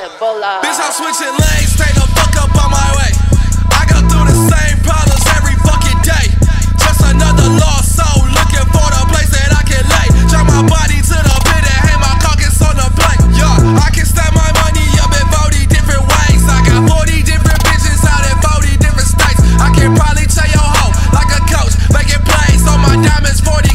got Ebola. Bitch, I'm switching lanes, stay the fuck up on my way. I go through the same problems every fucking day. Just another lost soul looking for the place that I can lay. Drop my body to the pit and hang my carcass on the plate. Yeah, I can stack my money up in 40 different ways. I got 40 different bitches out in 40 different states. I can probably tell your hoe like a coach, making plays on my diamonds 40.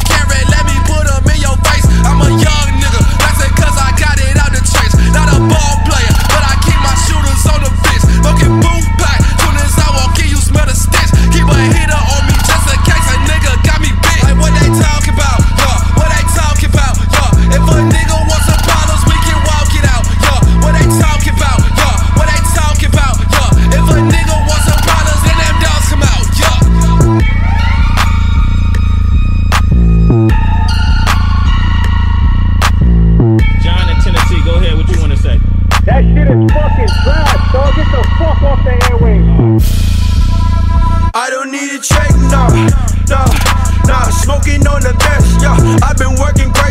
Smoking on the bench, yeah. I've been working great.